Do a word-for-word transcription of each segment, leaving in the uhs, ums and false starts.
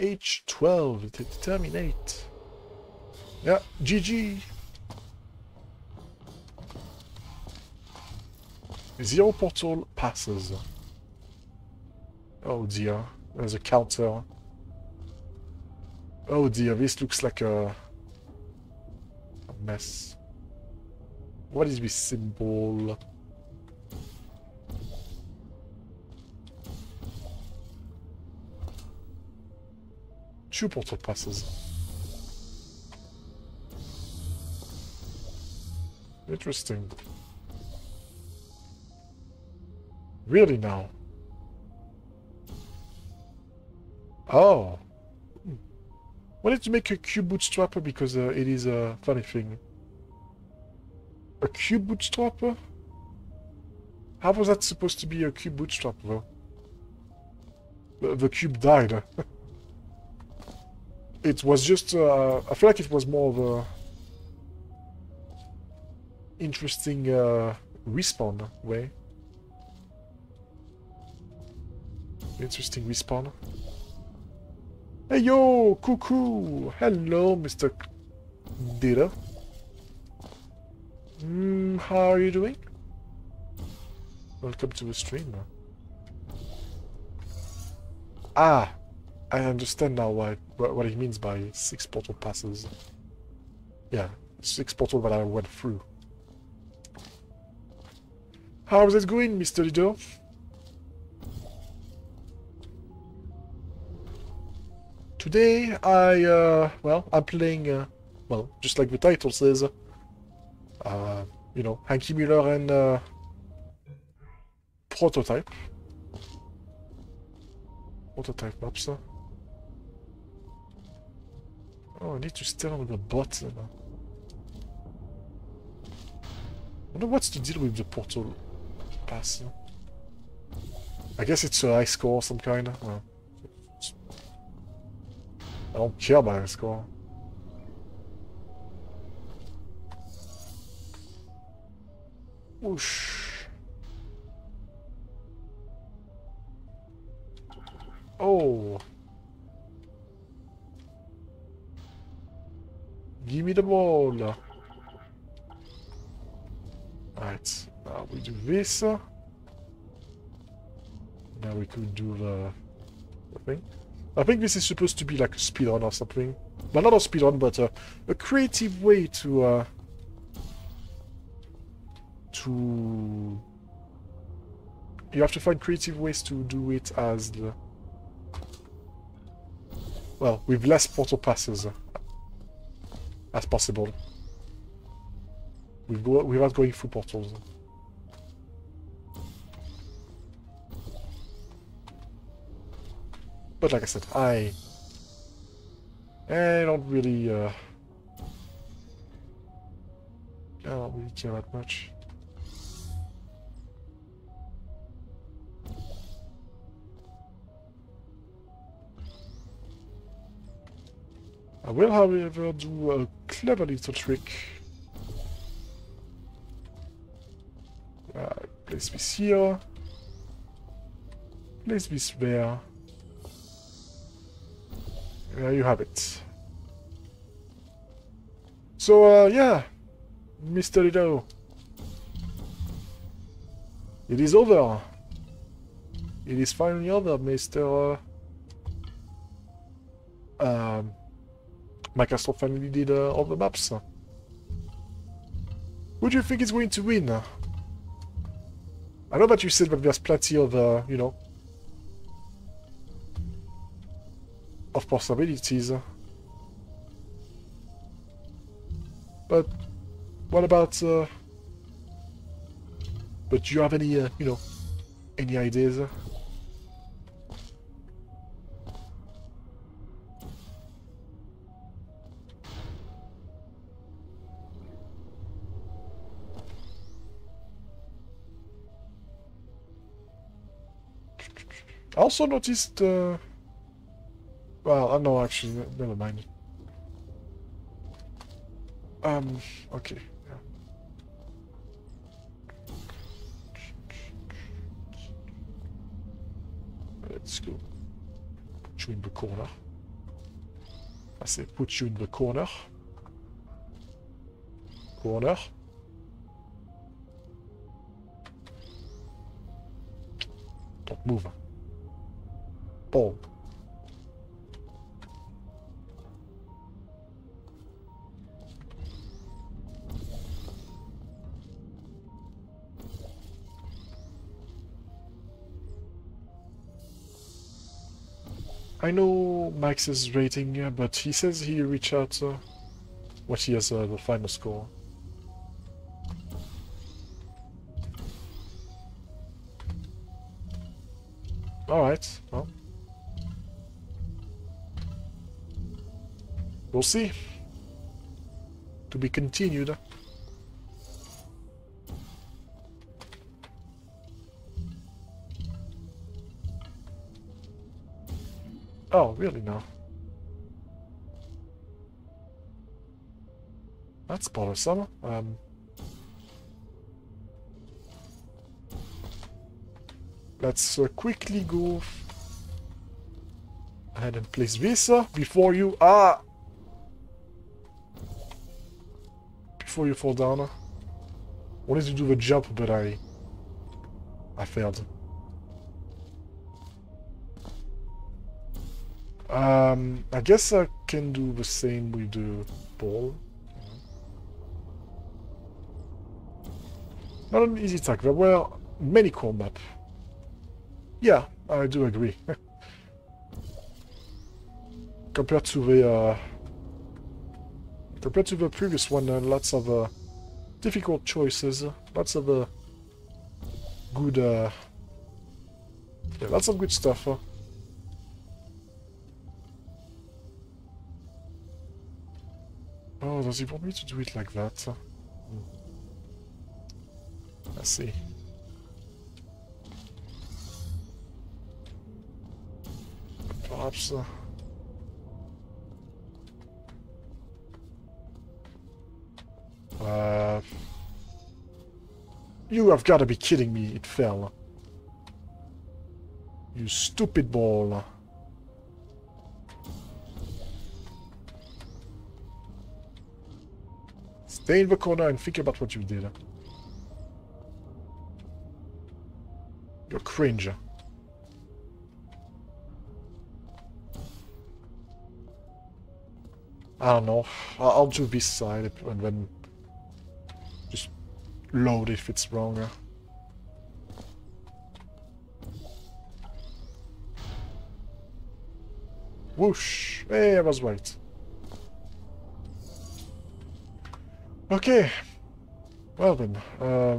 H twelve to Determinate. Yeah, G G. Zero portal passes. Oh dear, there's a counter. Oh dear, this looks like a, a mess. What is this symbol? Two portal passes. Interesting. Really now? Oh. Hmm. Wanted to make a cube bootstrapper because uh, it is a funny thing. A cube bootstrapper? How was that supposed to be a cube bootstrapper? The, the cube died. It was just, uh, I feel like it was more of a interesting uh, respawn way. Interesting respawn. Hey yo, cuckoo! Hello, Mister Data. Mm, how are you doing? Welcome to the stream. Ah! I understand now why, what he means by six portal passes. Yeah, six portal that I went through. How's it going, Mister Lido? Today I, uh, well, I'm playing, uh, well, just like the title says, uh, you know, Hanky Müller and uh, Prototype. Prototype maps. Oh, I need to stay on the button. I wonder what's the deal with the portal pass. I guess it's a high score of some kind. Well, I don't care about high score. Whoosh. Oh. Give me the ball. Alright, now we do this. Now we could do the, the thing. I think this is supposed to be like a speedrun or something. Well, not a speedrun, but a, a creative way to... Uh, to... You have to find creative ways to do it as the... Well, with less portal passes. As possible, we've go without going through portals. But like I said, I I don't really uh, I don't really care that much. I will, however, do a clever little trick. Uh, place this here. Place this there. There you have it. So, uh, yeah. Mister Lido. It is over. It is finally over, Mister Uh, um... My castle finally did uh, all the maps. Who do you think is going to win? I know that you said that there's plenty of, uh, you know, of possibilities. But what about? Uh, but do you have any, uh, you know, any ideas? I also noticed, uh, well, I know actually, never mind. Um, okay. Yeah. Let's go. Between the corner. I say put you in the corner. Corner. Don't move. Boom. I know Max's rating, but he says he reached out uh, what he has uh, the final score. Alright, well. We'll see. To be continued. Oh, really now? That's bothersome. Um. Let's uh, quickly go ahead and place this uh, before you ah before you fall down. I wanted to do the jump, but I I failed. Um, I guess I can do the same with the ball. Not an easy attack. There were many core maps. Yeah, I do agree. Compared to the uh, compared to the previous one, uh, lots of uh, difficult choices. Lots of uh, good, uh, yeah, lots of good stuff. Uh. Oh, does he want me to do it like that? I see. Perhaps... Uh... Uh... You have got to be kidding me, it fell. You stupid ball. Stay in the corner and think about what you did. You're cringe. I don't know. I'll do this side and then just load if it's wrong. Whoosh! Hey, I was right. Okay, well then, uh,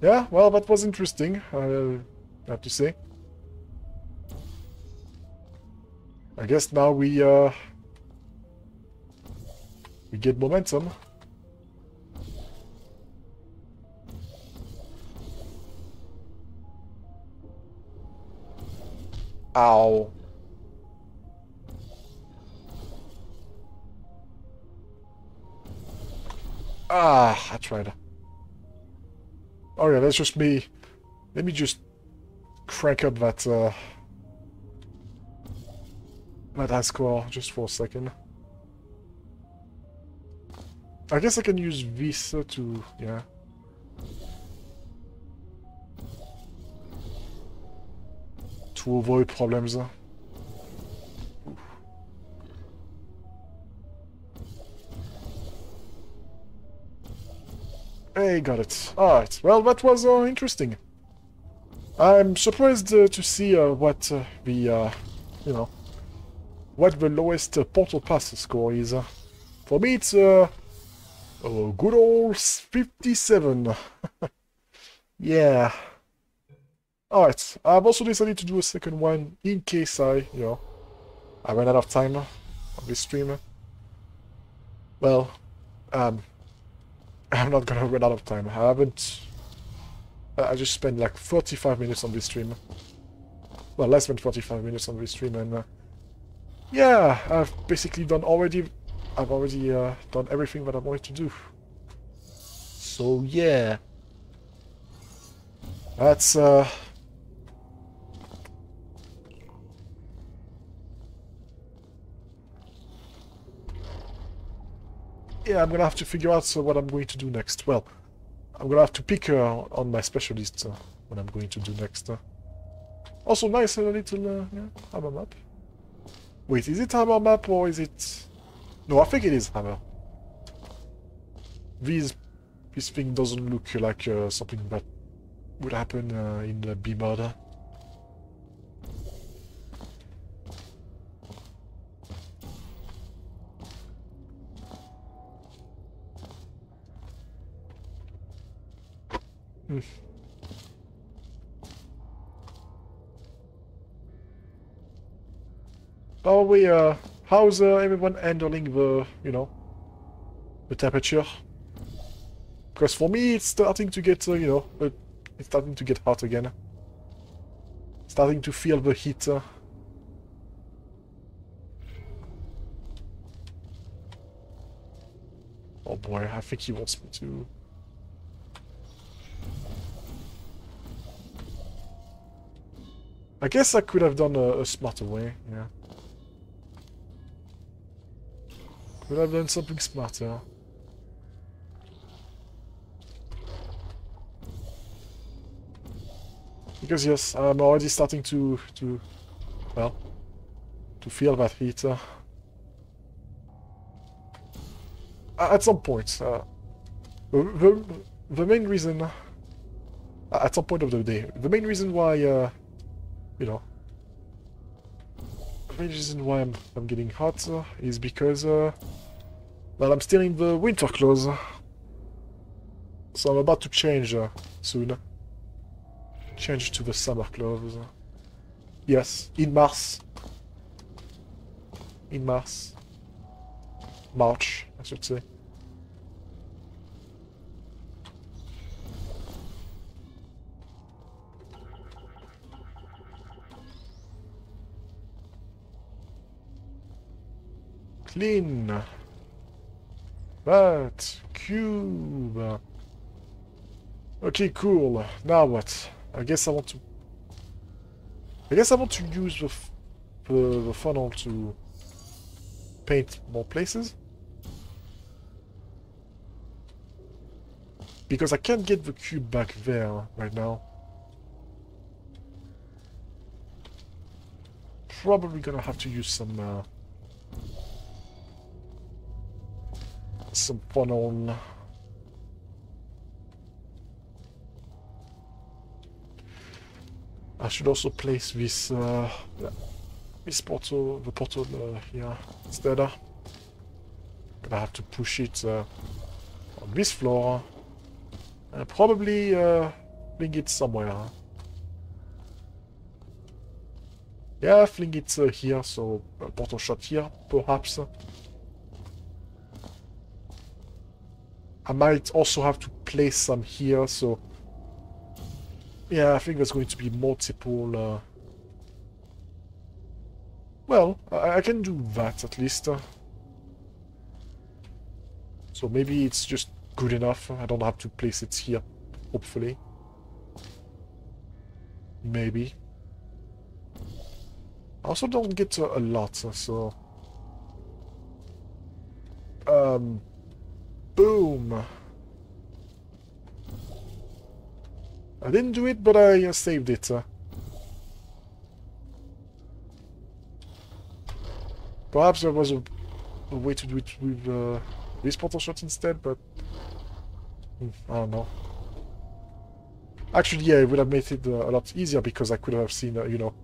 yeah, well, that was interesting, I have to say. I guess now we, uh, we get momentum. Ow. Ah, I tried. Alright, that's just me. Let me just crank up that, uh, that high score just for a second. I guess I can use this to, yeah. To avoid problems. Hey, got it. Alright, well, that was uh, interesting. I'm surprised uh, to see uh, what uh, the, uh, you know, what the lowest uh, portal pass score is. For me, it's uh, a good old fifty-seven. Yeah. Alright, I've also decided to do a second one in case I, you know, I ran out of time on this stream. Well, um... I'm not gonna run out of time. I haven't... I just spent like forty-five minutes on this stream. Well, less than forty-five minutes on this stream, and... Uh, yeah, I've basically done already... I've already uh, done everything that I wanted to do. So, yeah. That's... Uh, yeah, I'm gonna have to figure out so what I'm going to do next. Well, I'm gonna have to pick uh, on my specialist uh, what I'm going to do next. Uh. Also nice, a little uh, yeah, hammer map. Wait, is it hammer map or is it... No, I think it is hammer. These, this thing doesn't look like uh, something that would happen uh, in the B-mod. Hmm. How are we, uh, how's uh, everyone handling the, you know, the temperature? Because for me it's starting to get, uh, you know, uh, it's starting to get hot again. Starting to feel the heat. Uh. Oh boy, I think he wants me to... I guess I could have done a, a smarter way, yeah. Could have done something smarter. Because yes, I'm already starting to, to well, to feel that heat. Uh, at some point, uh, the, the, the main reason, uh, at some point of the day, the main reason why... Uh, You know, the reason why I'm, I'm getting hot uh, is because, uh, well, I'm still in the winter clothes, so I'm about to change uh, soon. Change to the summer clothes. Yes, in Mars. In Mars. March, I should say. Clean that cube. Okay, cool. Now what? I guess I want to. I guess I want to use the f the, the funnel to paint more places, because I can't get the cube back there right now. Probably gonna have to use some. Uh, Some funnel. I should also place this uh, this portal, the portal uh, here instead. I'm gonna have to push it uh, on this floor and probably uh, fling it somewhere. Huh? Yeah, fling it uh, here, so a portal shot here, perhaps. I might also have to place some here, so yeah, I think there's going to be multiple. Uh... Well, I, I can do that at least. Uh... So maybe it's just good enough. I don't have to place it here, hopefully. Maybe. I also don't get uh, a lot, uh, so. Um. Boom! I didn't do it, but I uh, saved it. Uh. Perhaps there was a, a way to do it with uh, this portal shot instead, but... Mm, I don't know. Actually, yeah, it would have made it uh, a lot easier, because I could have seen, uh, you know,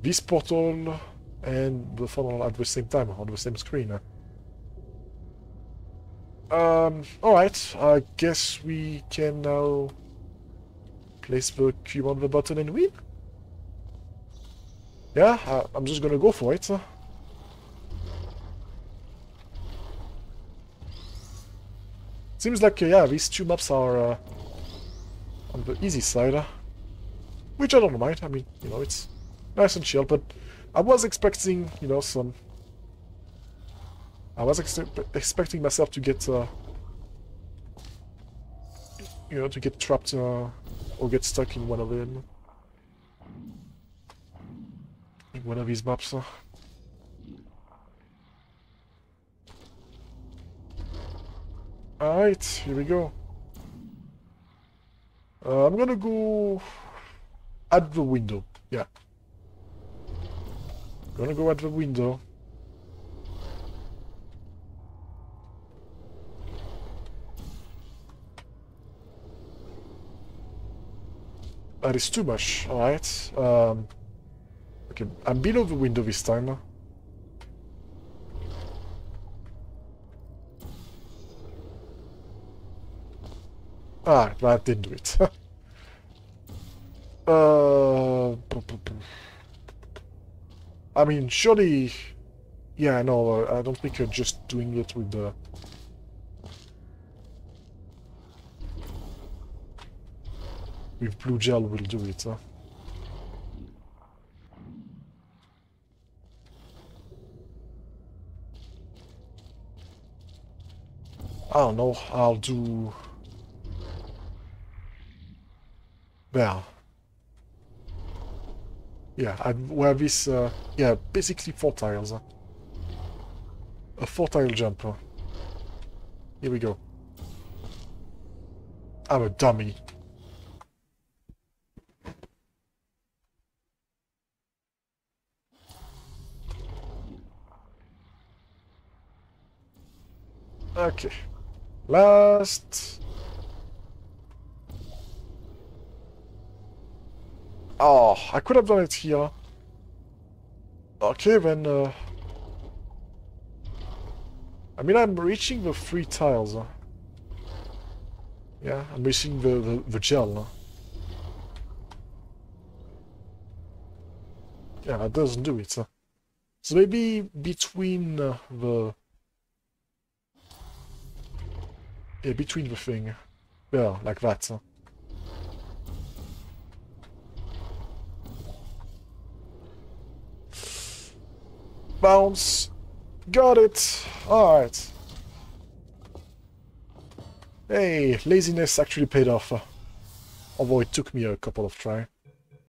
this portal and the funnel at the same time, on the same screen. Uh. Um, alright, I guess we can now place the cube on the button and win? Yeah, I, I'm just gonna go for it. Seems like, uh, yeah, these two maps are uh, on the easy side, uh, which I don't mind. I mean, you know, it's nice and chill, but I was expecting, you know, some... I was ex expecting myself to get, uh, you know, to get trapped uh, or get stuck in one of them, in one of these maps. Uh. Alright, here we go. Uh, I'm gonna go at the window. Yeah. Gonna go at the window. That is too much. Alright. Um, okay, I'm below the window this time. Ah, that didn't do it. uh, I mean, surely... Yeah, no, I don't think you're just doing it with the... With blue gel will do it, huh? I don't know, I'll do... There. Yeah, I wear this, uh, yeah, basically four tiles. Huh? A four tile jumper. Here we go. I'm a dummy. Okay, last. Oh, I could have done it here. Okay, then. Uh... I mean, I'm reaching the three tiles. Yeah, I'm reaching the, the, the gel. Yeah, that doesn't do it. So maybe between the... Yeah, between the thing. Yeah, like that. Huh? Bounce. Got it. Alright. Hey, laziness actually paid off. Although it took me a couple of tries.